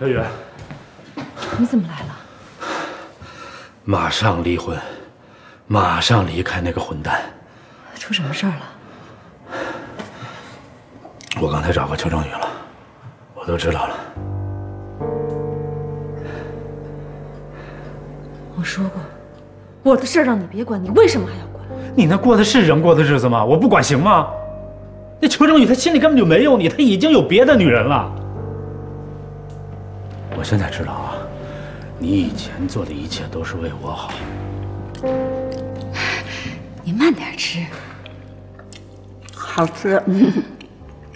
小雨，你怎么来了？马上离婚，马上离开那个混蛋。出什么事儿了？我刚才找过邱正宇了，我都知道了。我说过，我的事儿让你别管，你为什么还要管？你那过的是人过的日子吗？我不管行吗？那邱正宇他心里根本就没有你，他已经有别的女人了。 我现在知道啊，你以前做的一切都是为我好。你慢点吃，好吃。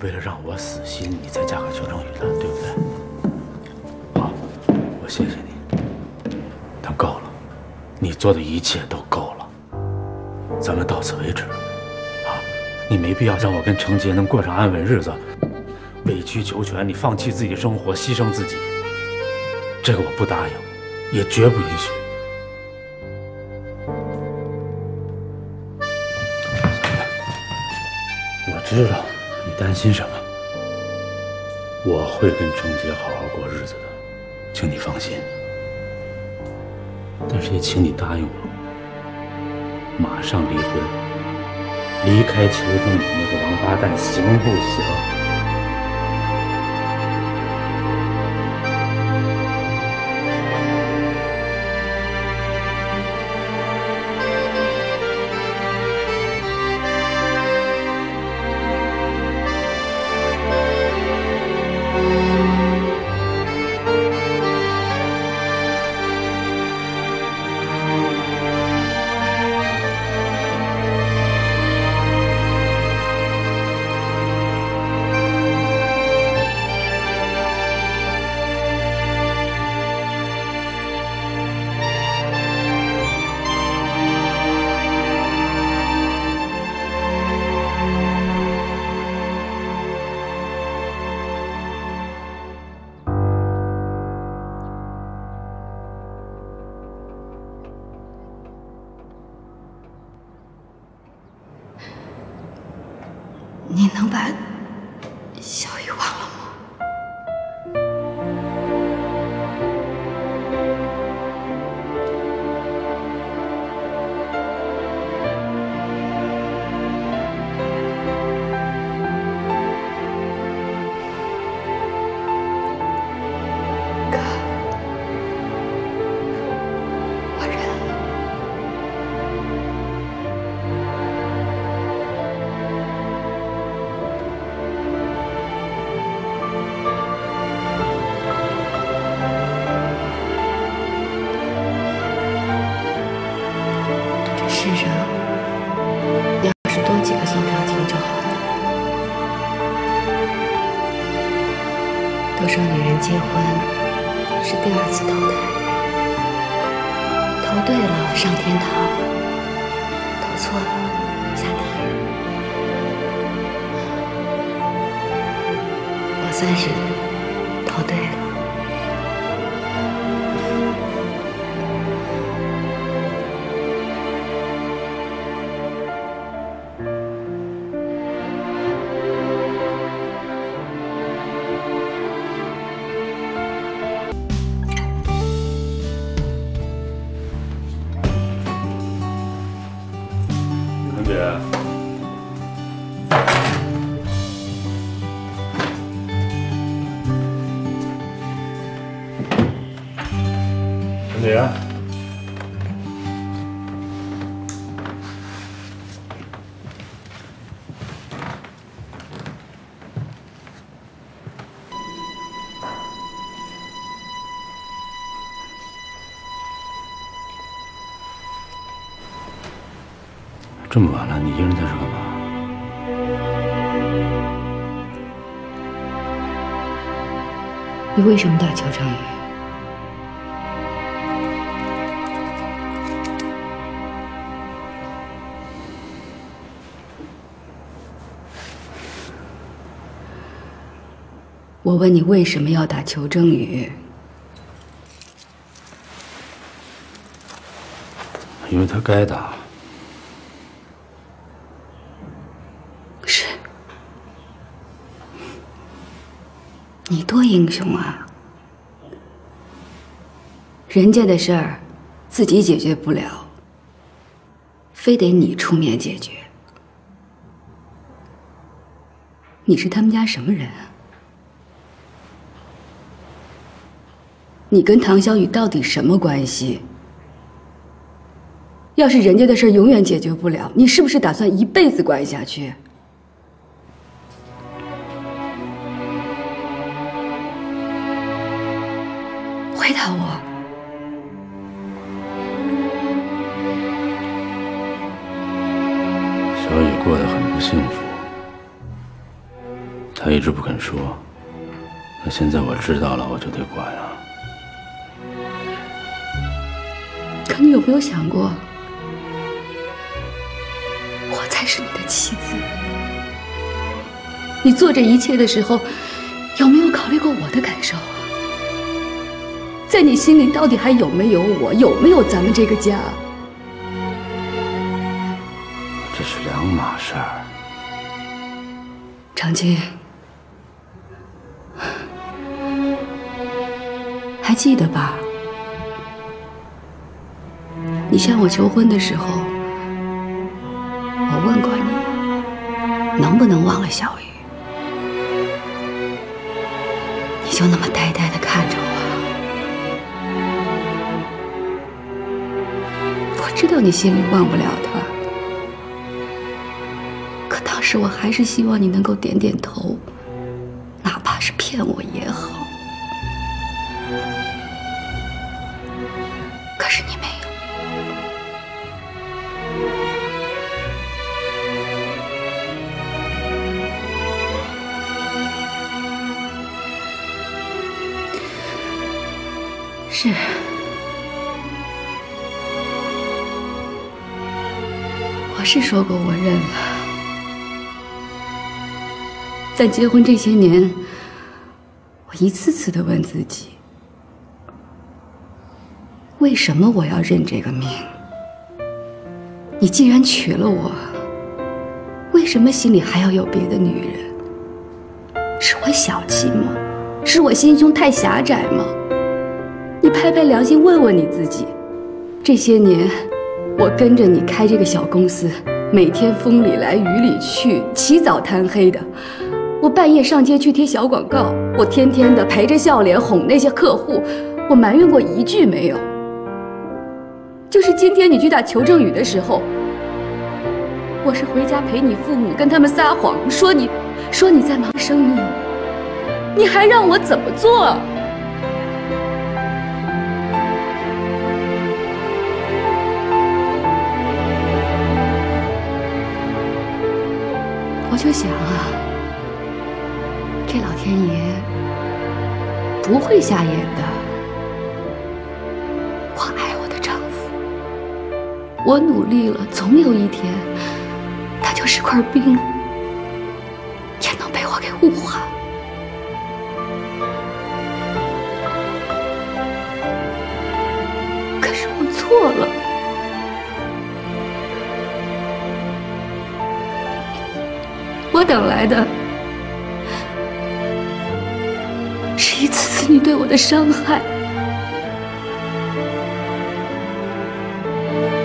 为了让我死心，你才嫁给邱正宇的，对不对？好，我谢谢你，但够了，你做的一切都够了，咱们到此为止。啊，你没必要让我跟程杰能过上安稳日子，委曲求全，你放弃自己的生活，牺牲自己。 这个我不答应，也绝不允许。我知道你担心什么，我会跟程杰好好过日子的，请你放心。但是也请你答应我，马上离婚，离开邱正宇那个王八蛋，行不行？ 你能把小雨忘了吗？哥，我认了。 世上要是多几个宋朝廷就好了。多少女人结婚是第二次投胎，投对了上天堂，投错了下地狱。我算是投对了。 陈姐，这么晚了，你一个人在这干嘛？ 你为什么打邱正宇？我问你为什么要打邱正宇？因为他该打。是。 你多英雄啊！人家的事儿自己解决不了，非得你出面解决。你是他们家什么人啊？你跟唐小雨到底什么关系？要是人家的事儿永远解决不了，你是不是打算一辈子管下去？ 回答我，小雨过得很不幸福，她一直不肯说。那现在我知道了，我就得管啊。可你有没有想过，我才是你的妻子？你做这一切的时候，有没有考虑过我的感受？ 在你心里到底还有没有我？有没有咱们这个家？这是两码事儿。长青，还记得吧？你向我求婚的时候，我问过你，能不能忘了小雨？你就那么呆呆的看着我。 知道你心里忘不了他，可当时我还是希望你能够点点头，哪怕是骗我也好。可是你没有，是。 我是说过我认了，在结婚这些年，我一次次的问自己：为什么我要认这个命？你既然娶了我，为什么心里还要有别的女人？是我小气吗？是我心胸太狭窄吗？你拍拍良心，问问你自己，这些年。 我跟着你开这个小公司，每天风里来雨里去，起早贪黑的。我半夜上街去贴小广告，我天天的陪着笑脸哄那些客户，我埋怨过一句没有。就是今天你去打求证语的时候，我是回家陪你父母，跟他们撒谎说你在忙生意，你还让我怎么做？ 我就想啊，这老天爷不会瞎眼的。我爱我的丈夫，我努力了，总有一天，他就是块冰，也能被我给物化。可是我错了。 我等来的是一次次你对我的伤害，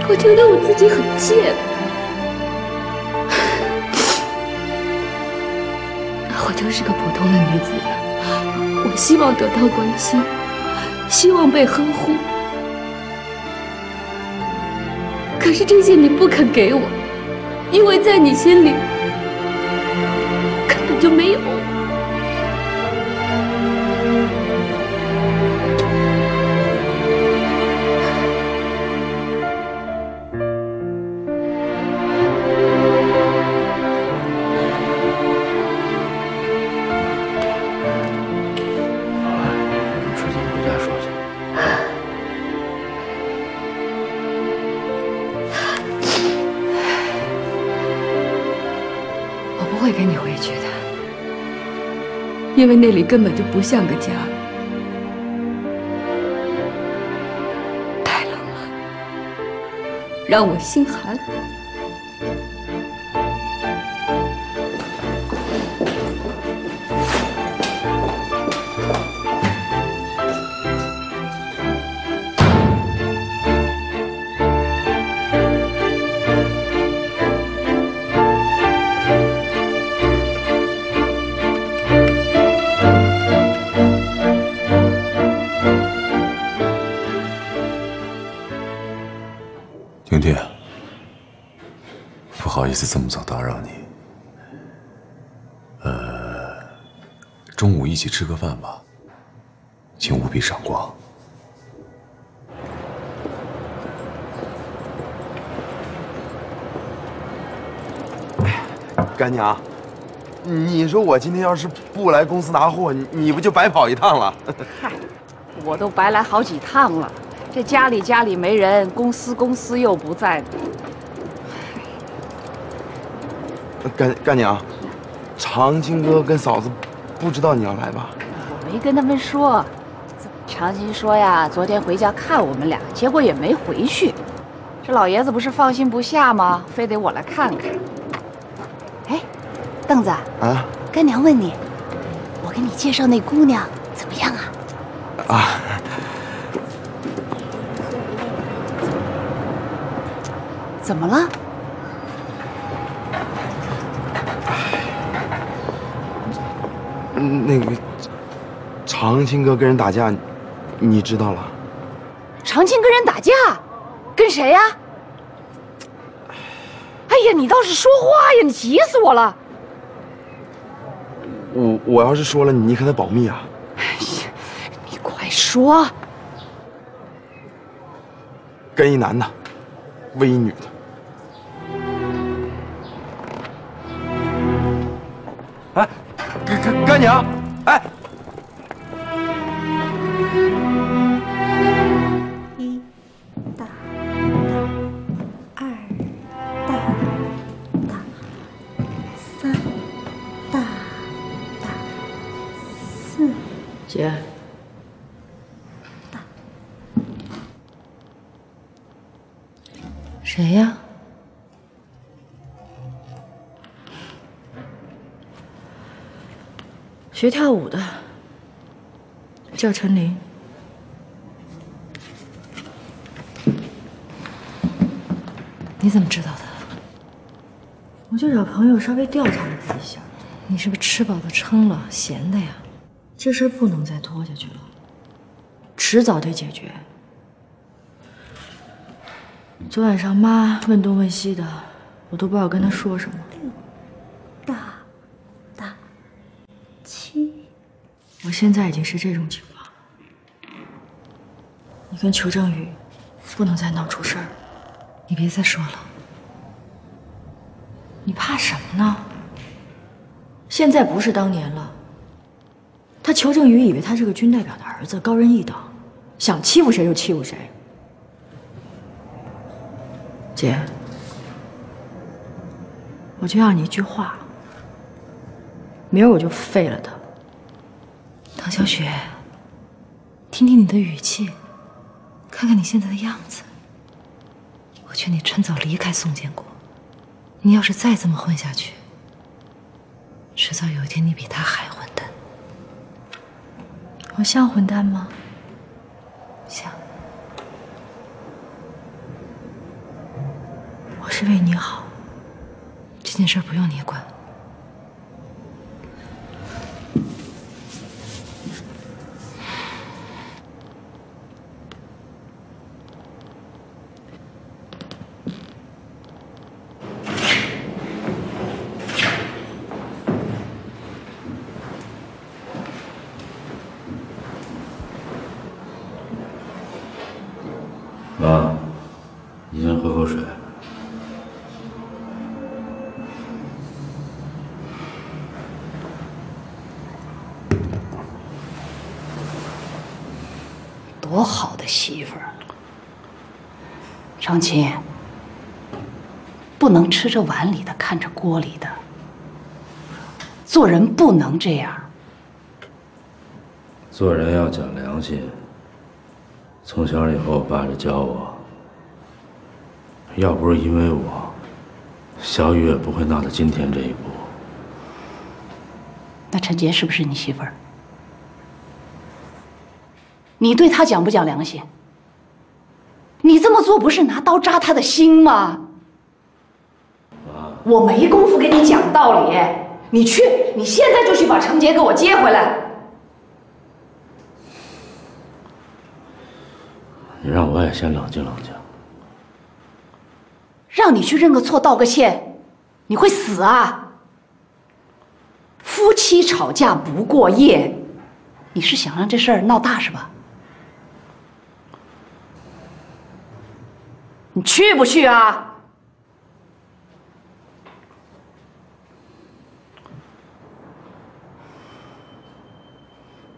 我觉得我自己很贱，我就是个普通的女子，我希望得到关心，希望被呵护，可是这些你不肯给我，因为在你心里。 就没有。好了，有事咱们回家说去。我不会跟你回去的。 因为那里根本就不像个家，太冷了，让我心寒。婷婷，不好意思这么早打扰你。中午一起吃个饭吧，请务必赏光。 干娘，你说我今天要是不来公司拿货，你不就白跑一趟了？嗨，我都白来好几趟了。这家里没人，公司又不在的。干娘，长青哥跟嫂子不知道你要来吧？我没跟他们说。长青说呀，昨天回家看我们俩，结果也没回去。这老爷子不是放心不下吗？非得我来看看。 凳子啊，干娘问你，我给你介绍那姑娘怎么样啊？啊，怎么了？那个长青哥跟人打架，你知道了？长青跟人打架，跟谁呀？哎呀，你倒是说话呀！你急死我了。 我要是说了，你可得保密啊！哎呀，你快说！跟一男的，为一女的。哎，干娘，哎！一大大，二大大，三。 姐，谁呀？学跳舞的，叫陈琳。你怎么知道的？我就找朋友稍微调查了一下。你是不是吃饱了撑了，闲的呀？ 这事儿不能再拖下去了，迟早得解决。昨晚上妈问东问西的，我都不知道跟她说什么。六大大七，我现在已经是这种情况了。你跟裘正宇不能再闹出事儿，你别再说了。你怕什么呢？现在不是当年了。 他裘正宇以为他是个军代表的儿子，高人一等，想欺负谁就欺负谁。姐，我就要你一句话，明儿我就废了他。唐小雪，听听你的语气，看看你现在的样子，我劝你趁早离开宋建国。你要是再这么混下去，迟早有一天你比他还混蛋。 我像混蛋吗？像。我是为你好，这件事不用你管。多好的媳妇儿，长青，不能吃着碗里的看着锅里的，做人不能这样。做人要讲良心。从小以后，爸就教我，要不是因为我，小雨也不会闹到今天这一步。那陈杰是不是你媳妇儿？ 你对他讲不讲良心？你这么做不是拿刀扎他的心吗？我没工夫跟你讲道理，你去，你现在就去把程杰给我接回来。你让我也先冷静冷静。让你去认个错、道个歉，你会死啊！夫妻吵架不过夜，你是想让这事儿闹大是吧？你去不去啊？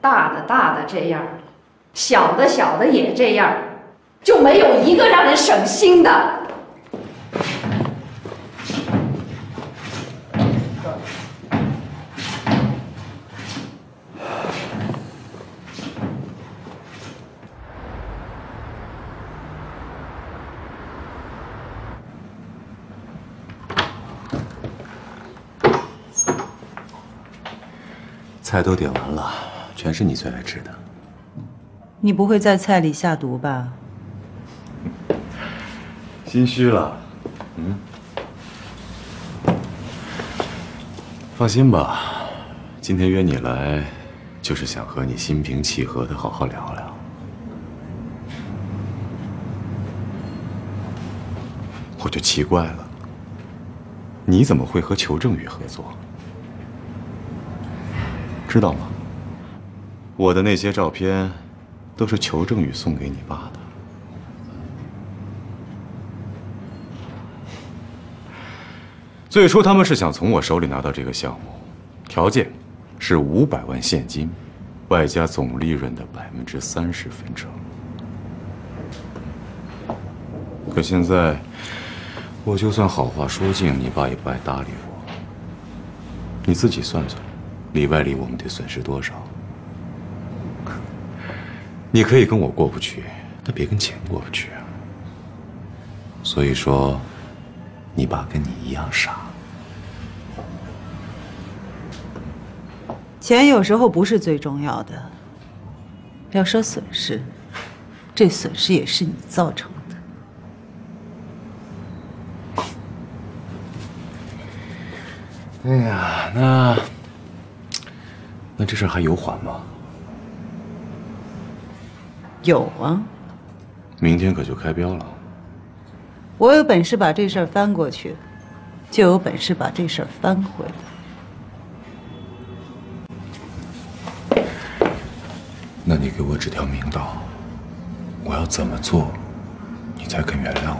大的这样，小的也这样，就没有一个让人省心的。 菜都点完了，全是你最爱吃的。你不会在菜里下毒吧？心虚了，放心吧，今天约你来，就是想和你心平气和的好好聊聊。我就奇怪了，你怎么会和裘正宇合作？ 知道吗？我的那些照片，都是裘正宇送给你爸的。最初他们是想从我手里拿到这个项目，条件是500万现金，外加总利润的30%分成。可现在，我就算好话说尽，你爸也不爱搭理我。你自己算算。 里外里我们得损失多少？你可以跟我过不去，但别跟钱过不去啊。所以说，你爸跟你一样傻。钱有时候不是最重要的，要说损失，这损失也是你造成的。哎呀，那这事还有缓吗？有啊，明天可就开标了。我有本事把这事儿翻过去，就有本事把这事儿翻回来。那你给我指条明道，我要怎么做，你才肯原谅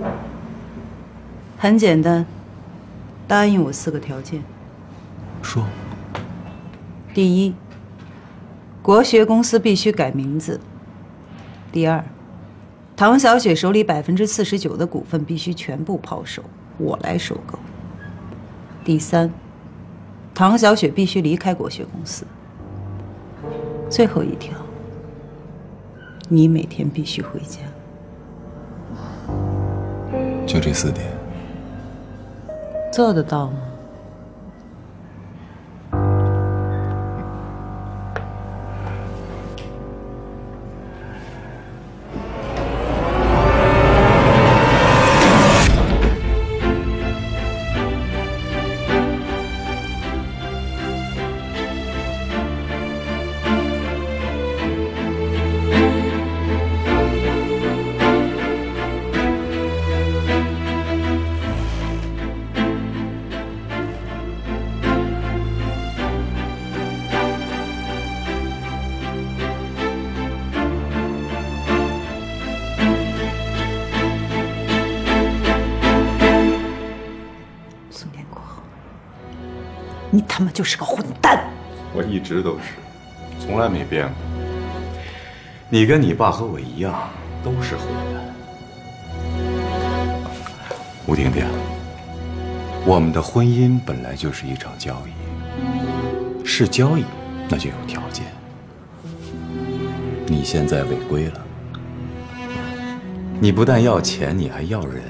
我？很简单，答应我4个条件。说。 第一，国学公司必须改名字。第二，唐小雪手里49%的股份必须全部抛售，我来收购。第三，唐小雪必须离开国学公司。最后一条，你每天必须回家。就这4点，做得到吗？ 你他妈就是个混蛋！我一直都是，从来没变过。你跟你爸和我一样，都是混蛋。吴婷婷，我们的婚姻本来就是一场交易，是交易，那就有条件。你现在违规了，你不但要钱，你还要人，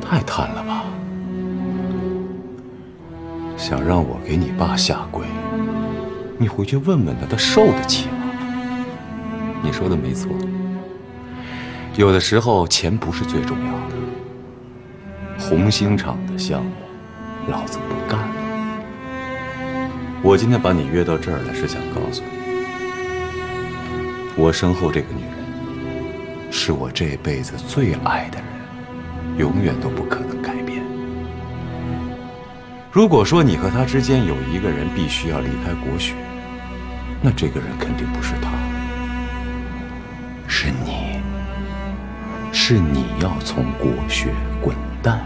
太贪了吧！ 想让我给你爸下跪，你回去问问他，他受得起吗？你说的没错，有的时候钱不是最重要的。红星厂的项目，老子不干了。我今天把你约到这儿来，是想告诉你，我身后这个女人，是我这辈子最爱的人。永远都不可能改变。如果说你和他之间有一个人必须要离开国学，那这个人肯定不是他，是你。是你要从国学滚蛋。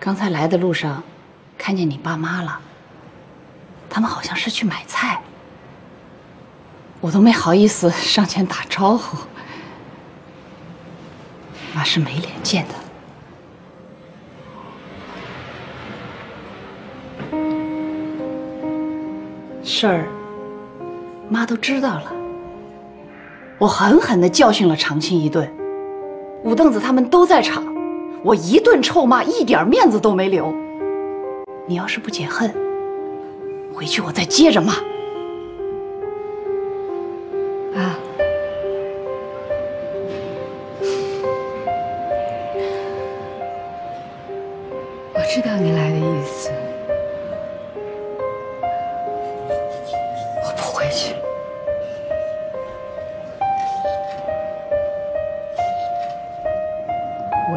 刚才来的路上，看见你爸妈了。他们好像是去买菜，我都没好意思上前打招呼，那是没脸见的。 事儿，妈都知道了。我狠狠地教训了长青一顿，武凳子他们都在场，我一顿臭骂，一点面子都没留。你要是不解恨，回去我再接着骂。啊，我知道你来的意思。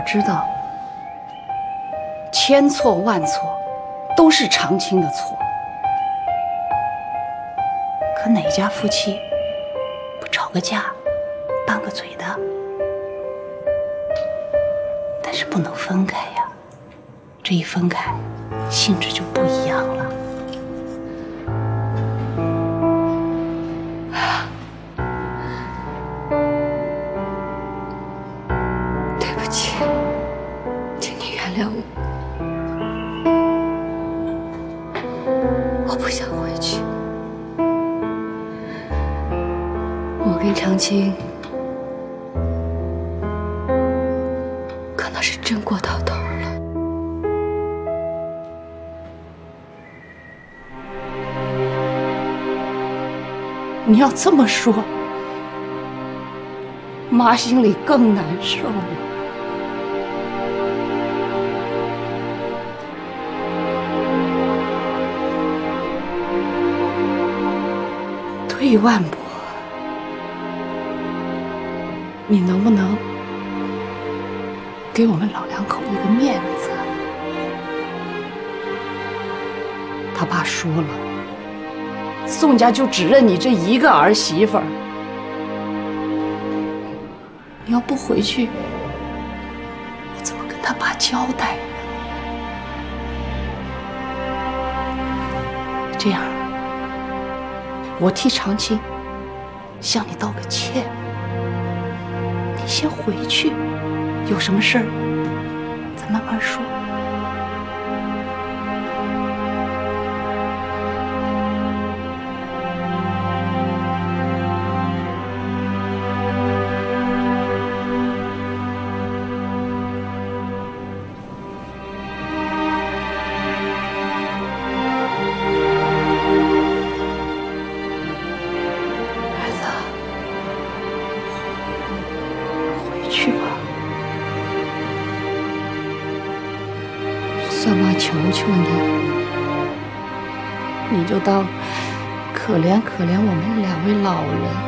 知道，千错万错，都是长青的错。可哪家夫妻不吵个架、拌个嘴的？但是不能分开呀，这一分开，性质就不一样了。对不起。 原谅我，我不想回去。我跟长青可能是真过到头了。你要这么说，妈心里更难受了。 退万步，你能不能给我们老两口一个面子？他爸说了，宋家就只认你这一个儿媳妇儿。你要不回去，我怎么跟他爸交代？这样。 我替长青向你道个歉，你先回去，有什么事儿咱慢慢说。求求你，你就当可怜可怜我们两位老人。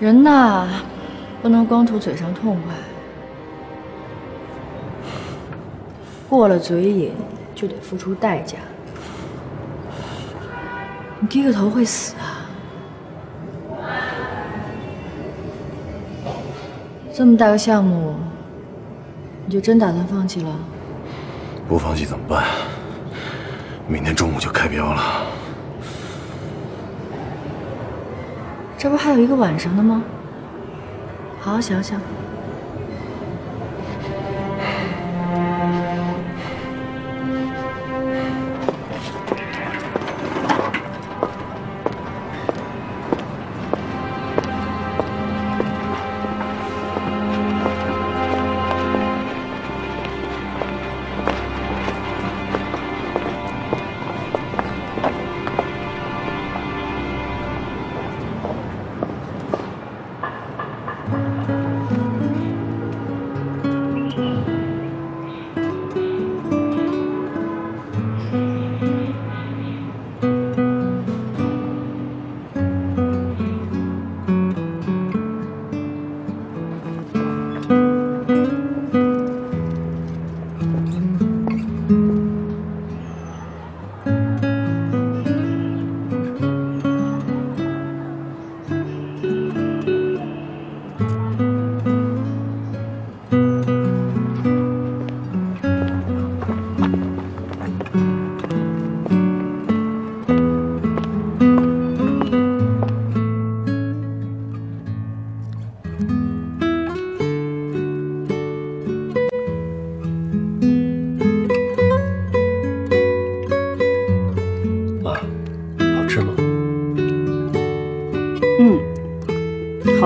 人呐，不能光图嘴上痛快，过了嘴瘾就得付出代价。你低个头会死啊！这么大个项目，你就真打算放弃了？不放弃怎么办？明天中午就开标了。 这不还有一个晚上的吗？好好想想。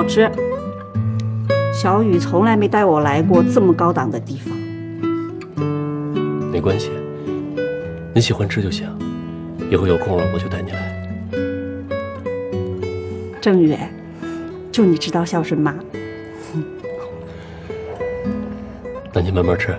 吃，小雨从来没带我来过这么高档的地方。没关系，你喜欢吃就行。以后有空了我就带你来。郑宇，祝你知道孝顺妈。那你慢慢吃。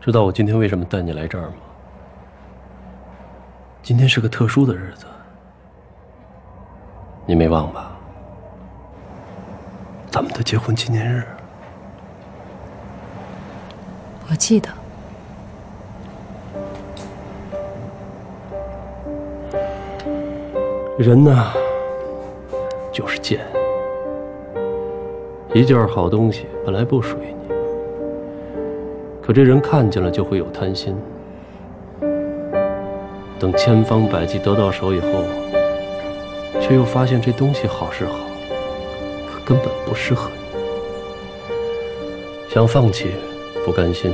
知道我今天为什么带你来这儿吗？今天是个特殊的日子，你没忘吧？咱们的结婚纪念日。我记得。人呢，就是贱。一件好东西本来不属于你。 可这人看见了就会有贪心，等千方百计得到手以后，却又发现这东西好是好，可根本不适合你。想放弃，不甘心，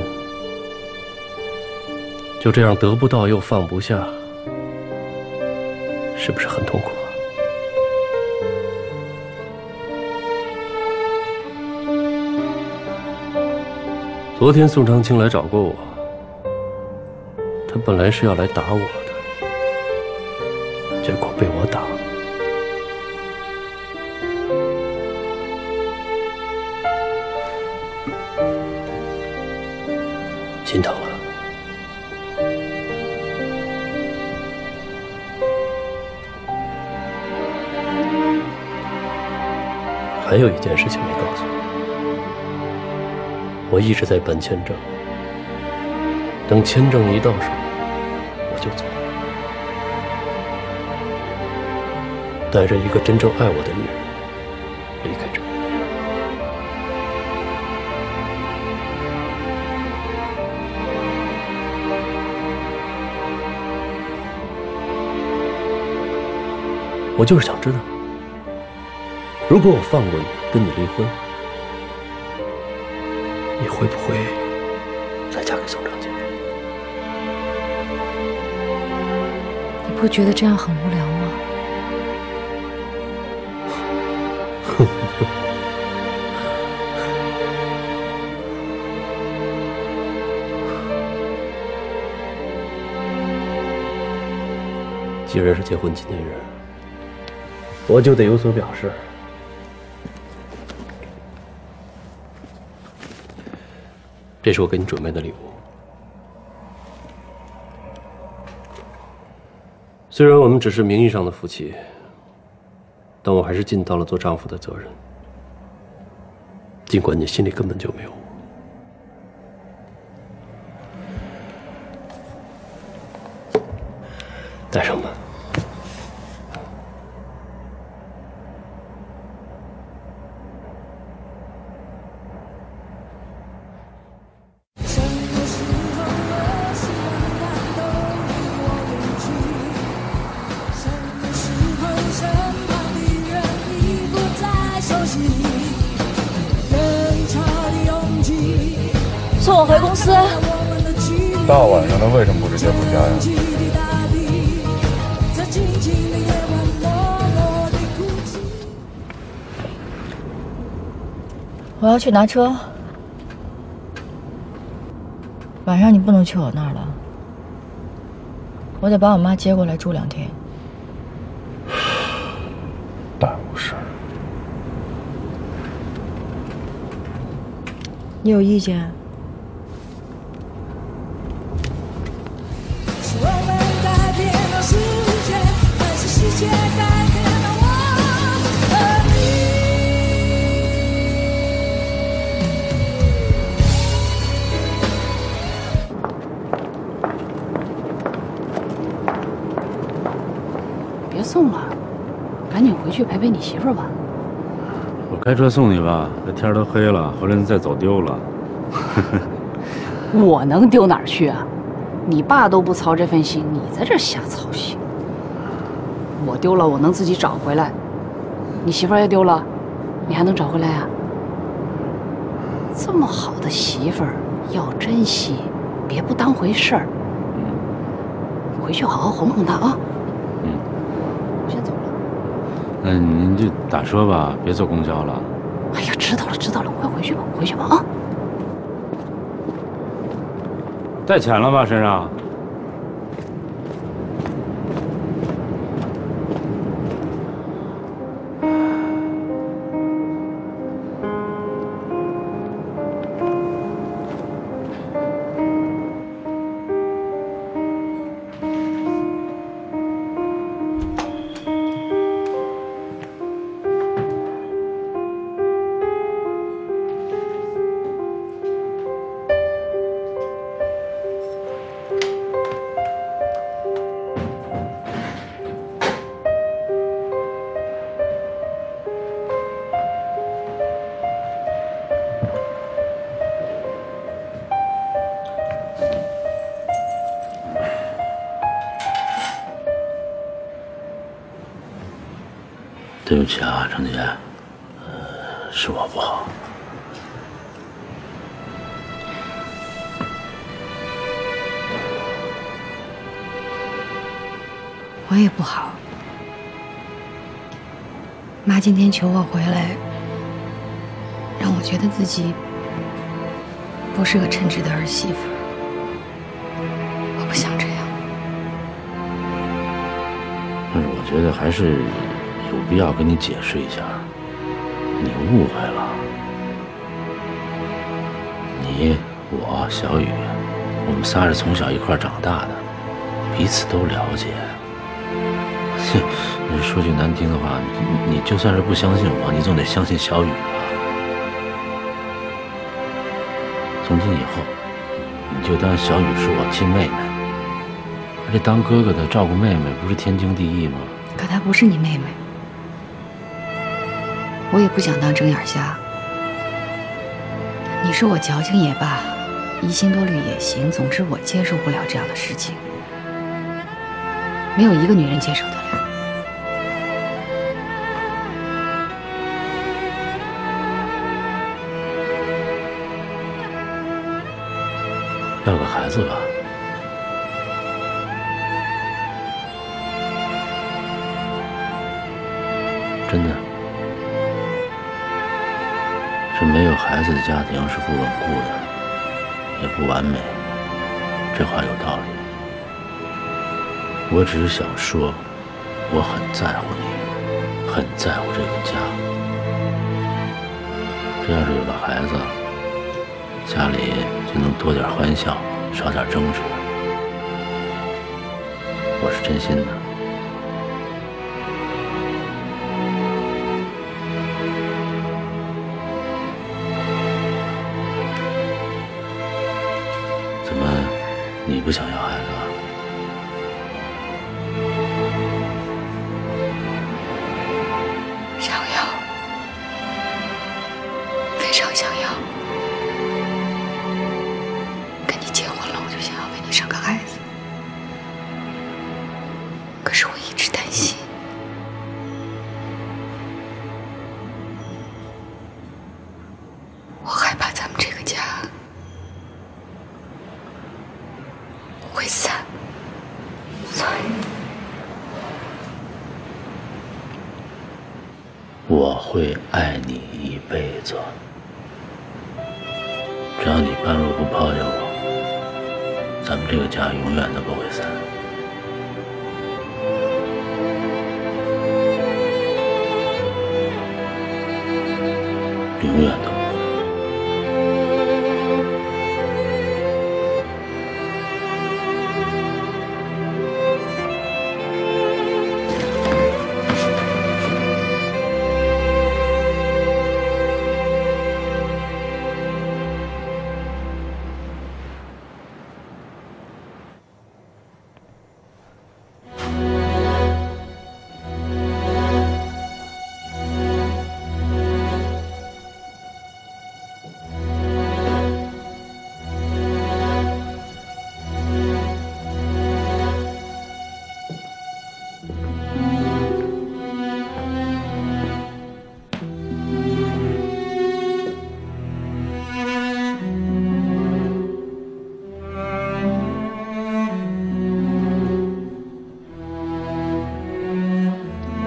就这样得不到又放不下，是不是很痛苦啊？ 昨天宋长青来找过我，他本来是要来打我的，结果被我打了，心疼了。还有一件事情没告诉你。 我一直在办签证，等签证一到手，我就走，带着一个真正爱我的女人离开这里。我就是想知道，如果我放过你，跟你离婚，你会不会再嫁给宋长杰？你不觉得这样很无聊吗？既然是结婚纪念日，我就得有所表示。 这是我给你准备的礼物。虽然我们只是名义上的夫妻，但我还是尽到了做丈夫的责任。尽管你心里根本就没有我。带上吧。送我回公司。大晚上的，为什么不直接回家呀？我要去拿车。晚上你不能去我那儿了，我得把我妈接过来住2天。耽误事。你有意见？ 别送了，赶紧回去陪陪你媳妇儿吧。我开车送你吧，这天都黑了，回来你再走丢了。我能丢哪儿去啊？你爸都不操这份心，你在这瞎操心。 我丢了，我能自己找回来。你媳妇儿也丢了，你还能找回来啊？这么好的媳妇儿要珍惜，别不当回事儿。回去好好哄哄她啊。嗯，我先走了。那您就打车吧，别坐公交了。哎呀，知道了知道了，快回去吧，回去吧啊！带钱了吗？身上？ 对不起啊，程姐，是我不好。我也不好。妈今天求我回来，让我觉得自己不是个称职的儿媳妇。 我不想这样。但是我觉得还是。 有必要跟你解释一下，你误会了。你、我、小雨，我们仨是从小一块长大的，彼此都了解。说句难听的话，你就算是不相信我，你总得相信小雨吧。从今以后，你就当小雨是我亲妹妹，而且当哥哥的照顾妹妹，不是天经地义吗？可她不是你妹妹。 我也不想当睁眼瞎。你说我矫情也罢，疑心多虑也行，总之我接受不了这样的事情，没有一个女人接受得了。要个孩子吧。 真的，这没有孩子的家庭是不稳固的，也不完美。这话有道理。我只是想说，我很在乎你，很在乎这个家。这要是有了孩子，家里就能多点欢笑，少点争执。我是真心的。 你不想要孩子啊？想要，非常想要。跟你结婚了，我就想要为你生个孩子。可是我一直担心，我害怕咱们这个家。 会散，我会爱你一辈子，只要你半路不抛下我，咱们这个家永远都不会散。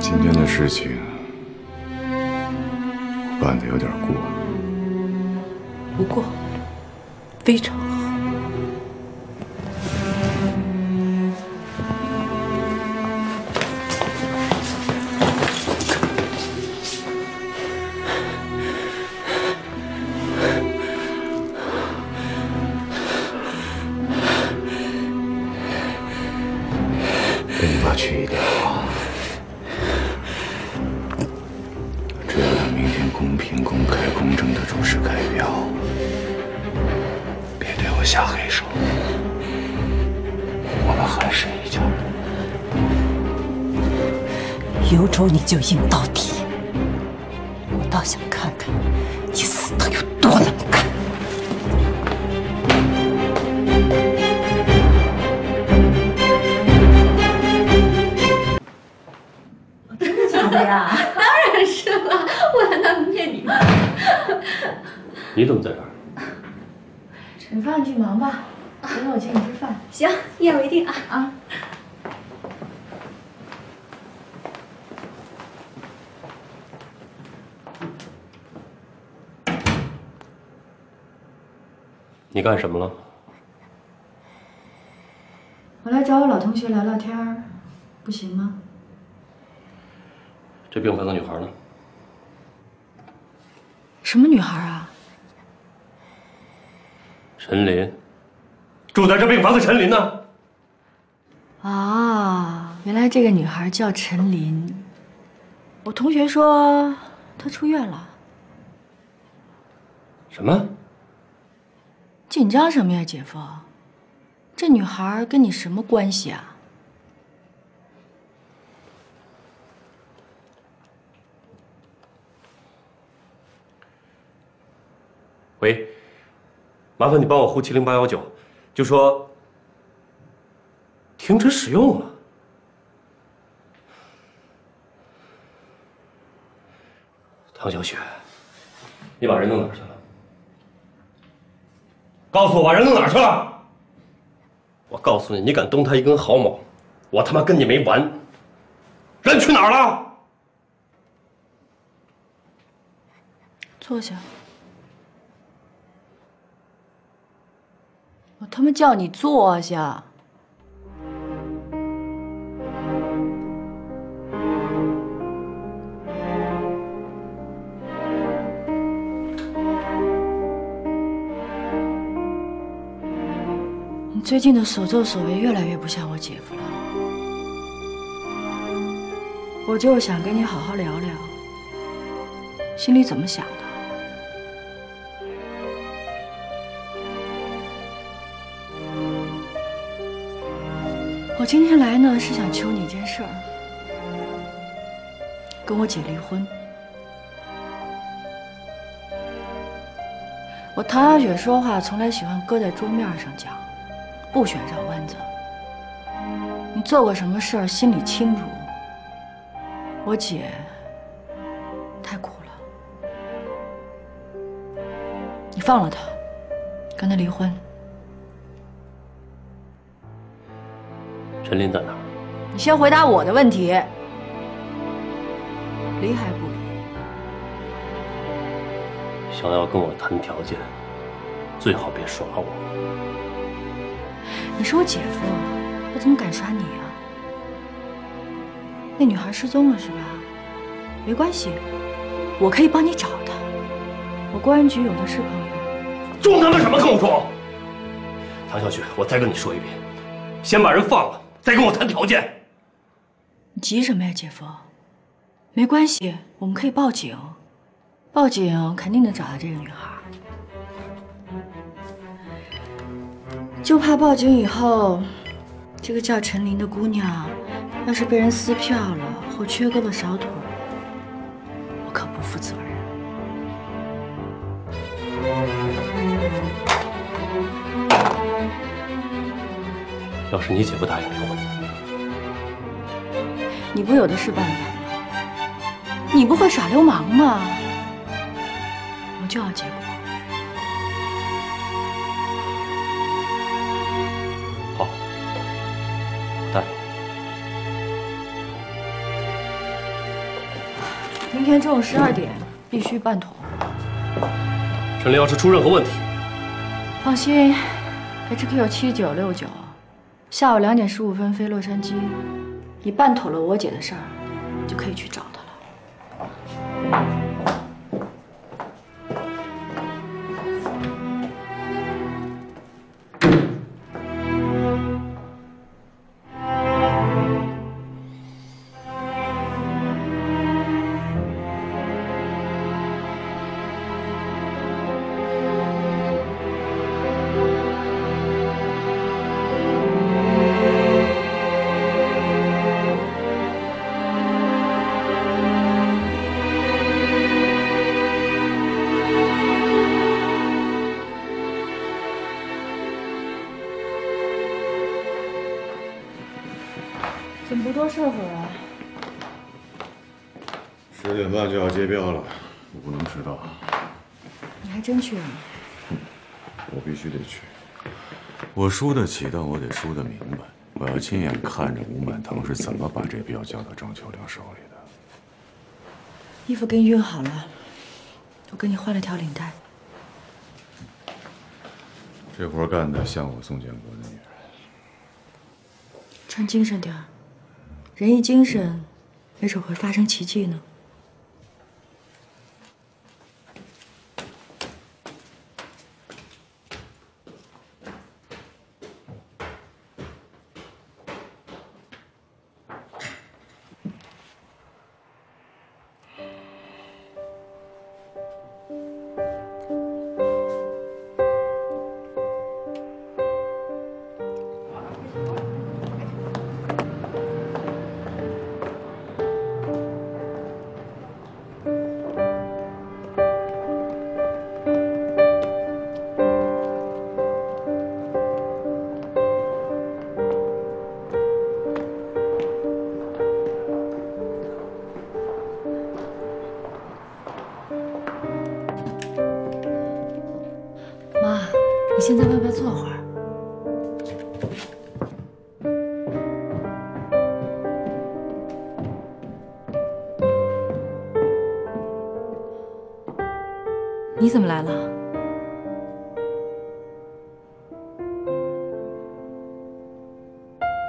今天的事情办得有点过，不过非常好。跟你爸去一点啊。 公平、公开、公正的主持开票，别对我下黑手。我们还是一家人。有种你就硬到底！我倒想看看你死的有多能干。 你怎么在这儿？陈范去忙吧，等会我请你吃饭。行，一言为定啊啊！你干什么了？我来找我老同学聊聊天儿，不行吗？这病房的女孩呢？什么女孩啊？ 陈琳，住在这病房的陈琳呢？啊，原来这个女孩叫陈琳。我同学说她出院了。什么？紧张什么呀，姐夫？这女孩跟你什么关系啊？喂。 麻烦你帮我呼70819，就说停止使用了。唐小雪，你把人弄哪儿去了？告诉我，把人弄哪儿去了？我告诉你，你敢动他一根毫毛，我他妈跟你没完！人去哪儿了？坐下。我他妈叫你坐下！ 最近的所作所为越来越不像我姐夫了，我就是想跟你好好聊聊，心里怎么想的。我今天来呢，是想求你一件事儿，跟我姐离婚。我唐小雪说话从来喜欢搁在桌面上讲。 不选绕弯子。你做过什么事儿，心里清楚。我姐太苦了，你放了她，跟她离婚。陈琳在哪儿？你先回答我的问题。离还不离？想要跟我谈条件，最好别耍我。 你是我姐夫，我怎么敢耍你啊？那女孩失踪了是吧？没关系，我可以帮你找她。我公安局有的是朋友。装他妈什么跟我装？唐小雪，我再跟你说一遍，先把人放了，再跟我谈条件。你急什么呀，姐夫？没关系，我们可以报警，报警肯定能找到这个女孩。 就怕报警以后，这个叫陈琳的姑娘，要是被人撕票了或缺胳膊少腿，我可不负责任。要是你姐不答应离婚，你不有的是办法吗？你不会耍流氓吗？我就要结果。 明天中午12点必须办妥。陈琳要是出任何问题，放心 ，HQ7969，下午2点15分飞洛杉矶。你办妥了我姐的事儿，就可以去找她了。10点半就要揭标了，我不能迟到。你还真去了吗？我必须得去。我输得起，但我得输得明白。我要亲眼看着吴满堂是怎么把这标交到张秋良手里的。衣服给你熨好了，我给你换了条领带。这活干得像我宋建国的女人。穿精神点儿，人一精神，没准会发生奇迹呢。 现在要不要坐会儿？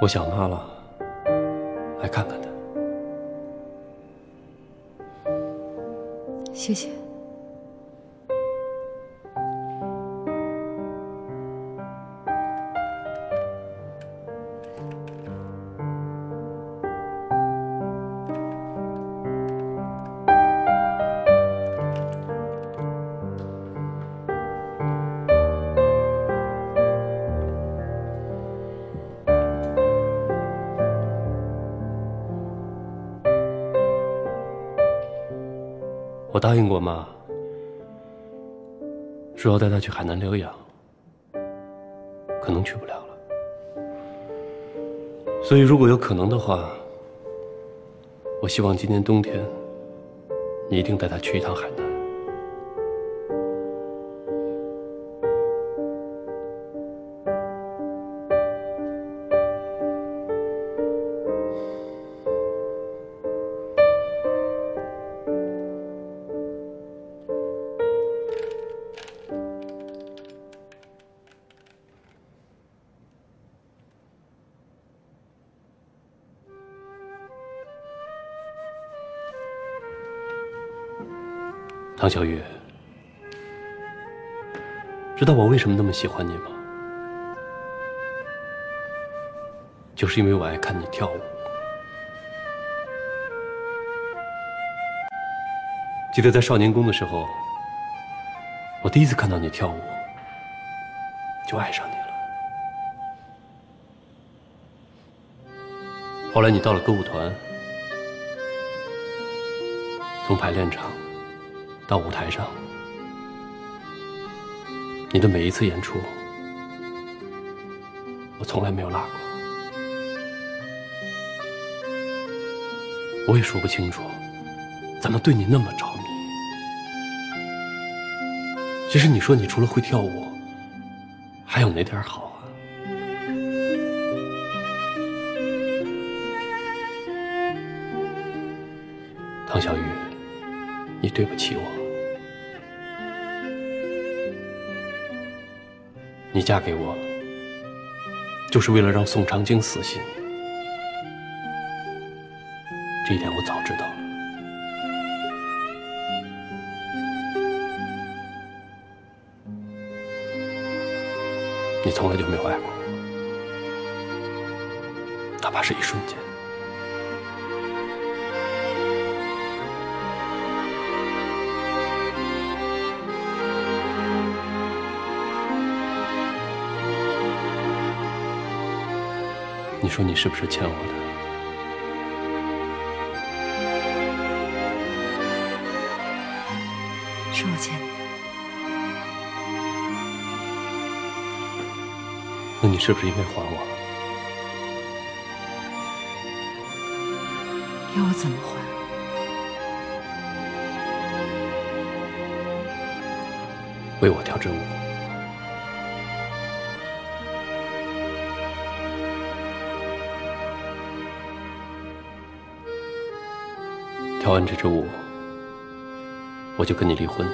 我想妈了，来看看她。谢谢。 我答应过妈，说要带她去海南疗养，可能去不了了。所以，如果有可能的话，我希望今年冬天你一定带她去一趟海南。唐小雨，知道我为什么那么喜欢你吗？就是因为我爱看你跳舞。记得在少年宫的时候，我第一次看到你跳舞，就爱上你了。后来你到了歌舞团，从排练场 到舞台上，你的每一次演出，我从来没有落过。我也说不清楚怎么对你那么着迷。其实你说你除了会跳舞，还有哪点好啊？唐小雨， 你对不起我，你嫁给我，就是为了让宋长京死心，这一点我早知道了。你从来就没有爱过我，哪怕是一瞬间。 你说你是不是欠我的？是我欠的。那你是不是应该还我？要我怎么还？为我跳支舞。 跳完这支舞，我就跟你离婚。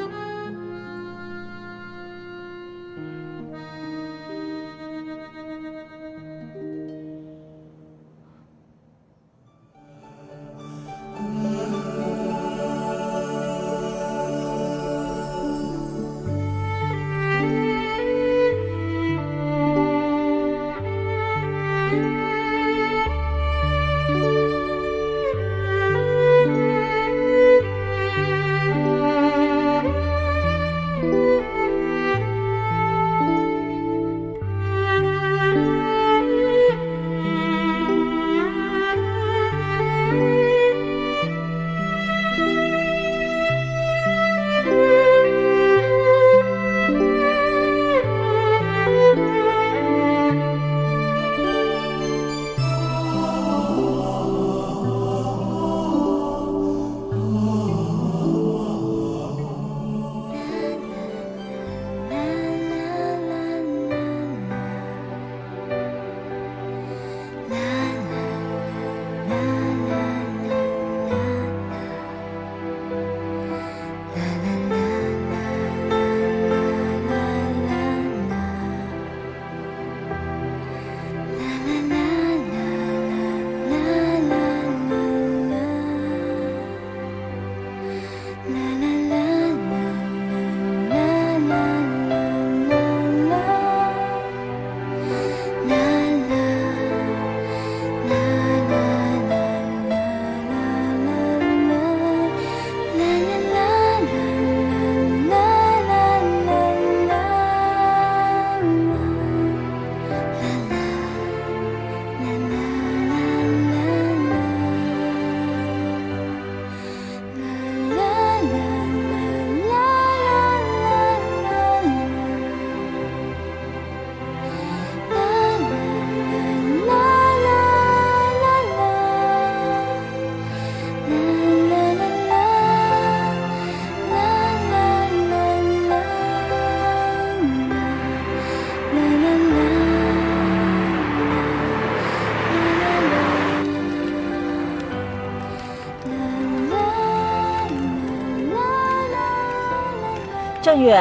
段誉，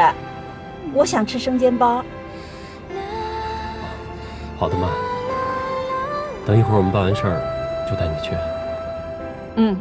我想吃生煎包。好的，妈。等一会儿我们办完事儿就带你去。嗯。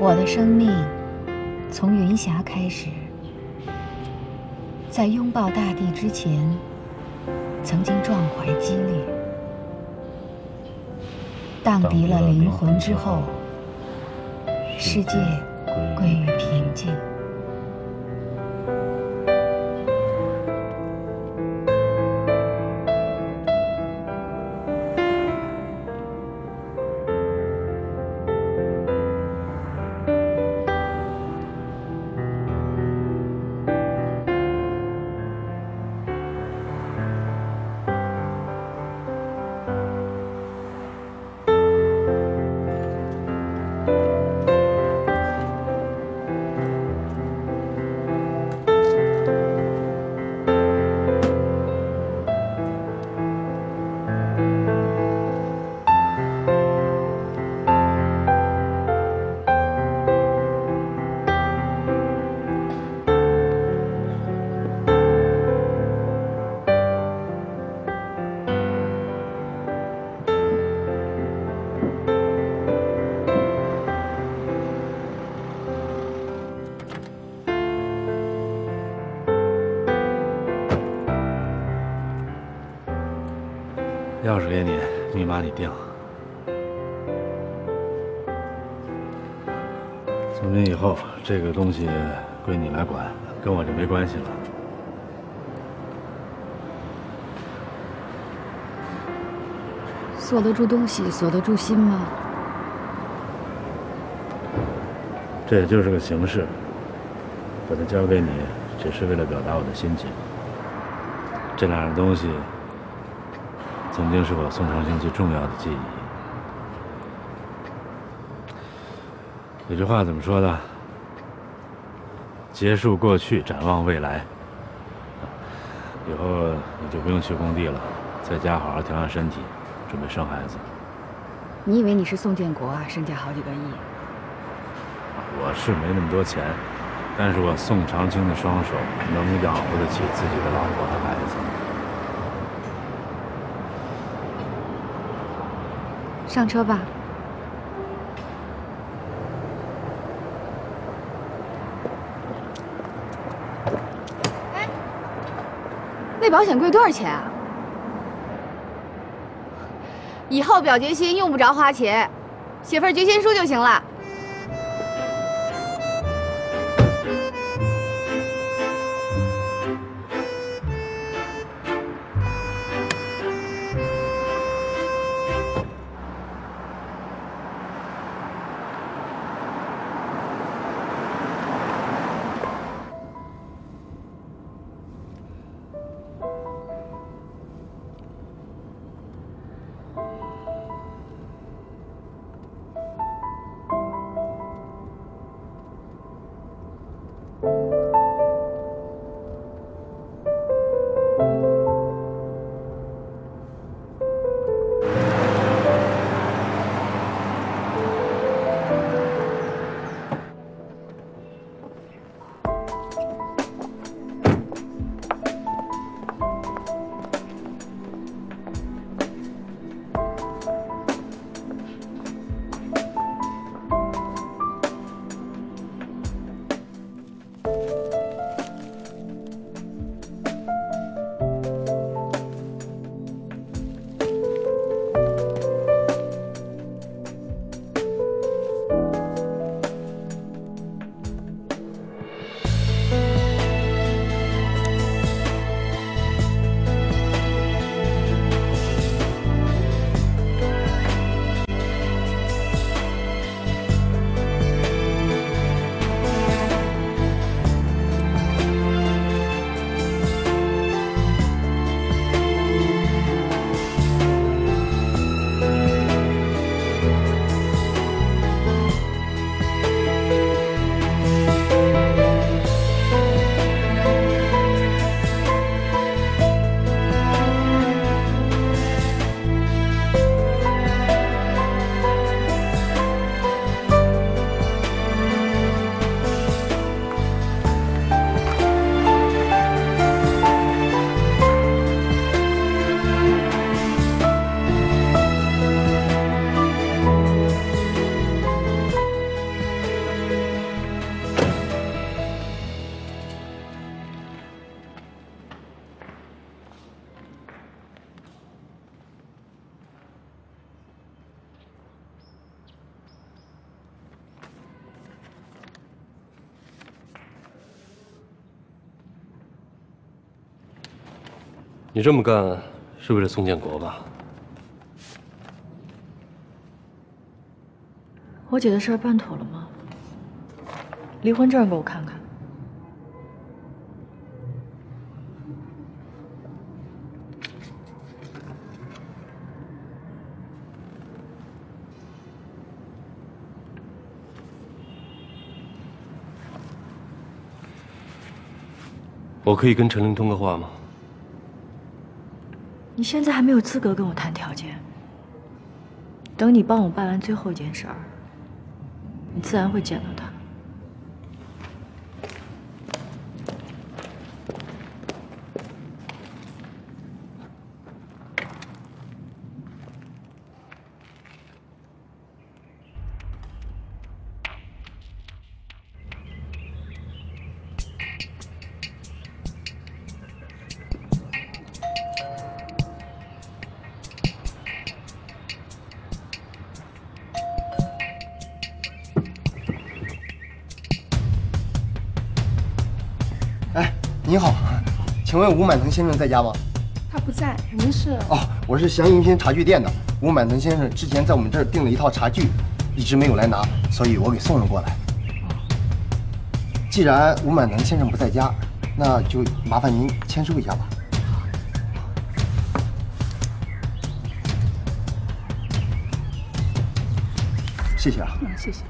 我的生命从云霞开始，在拥抱大地之前，曾经壮怀激烈；荡涤了灵魂之后，世界归于平静。钥匙给你，密码你定。从今以后，这个东西归你来管，跟我就没关系了。锁得住东西，锁得住心吗？这也就是个形式，把它交给你，只是为了表达我的心情。这两样东西。 曾经是我宋长兴最重要的记忆。有句话怎么说的？结束过去，展望未来。以后你就不用去工地了，在家好好调养身体，准备生孩子。你以为你是宋建国啊？身价好几个亿。我是没那么多钱，但是我宋长兴的双手能养活得起自己的老婆和孩子。 上车吧。哎，那保险柜多少钱啊？以后表决心用不着花钱，写份决心书就行了。你这么干是为了宋建国吧？我姐的事儿办妥了吗？离婚证给我看看。 我可以跟陈玲通个话吗？你现在还没有资格跟我谈条件。等你帮我办完最后一件事儿，你自然会见到他。 请问吴满腾先生在家吗？他不在，您是？哦，我是祥云轩茶具店的。吴满腾先生之前在我们这儿订了一套茶具，一直没有来拿，所以我给送了过来。既然吴满腾先生不在家，那就麻烦您签收一下吧。谢谢啊。嗯，谢谢。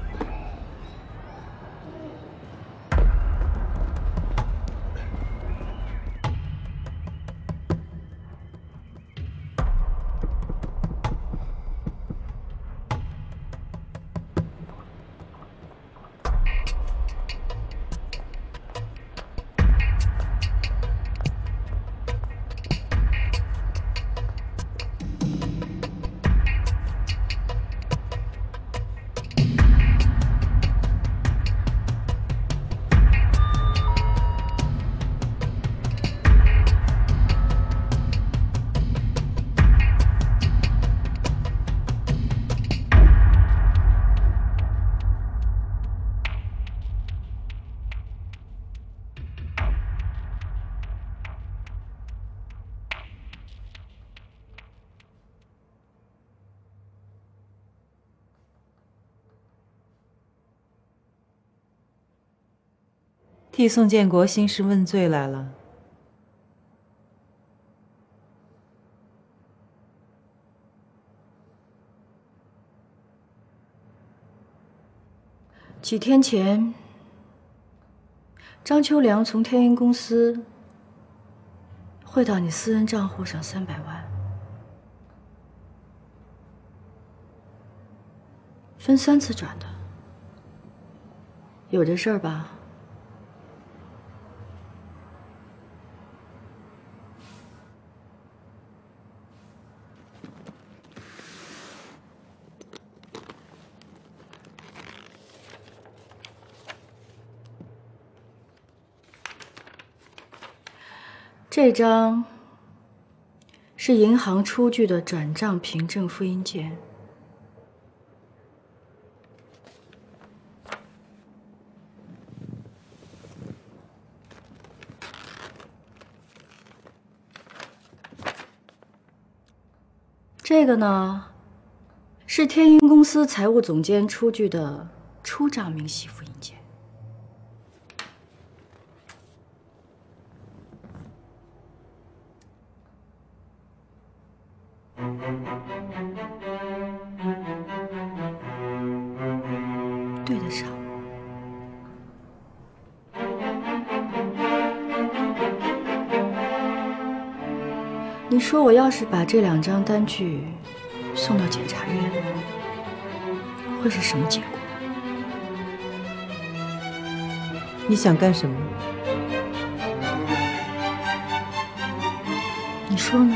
替宋建国兴师问罪来了。几天前，张秋良从天银公司汇到你私人账户上300万，分3次转的。有这事儿吧？ 这张是银行出具的转账凭证复印件，这个呢是天银公司财务总监出具的出账明细复印件。 你说我要是把这2张单据送到检察院，会是什么结果？你想干什么？你说呢？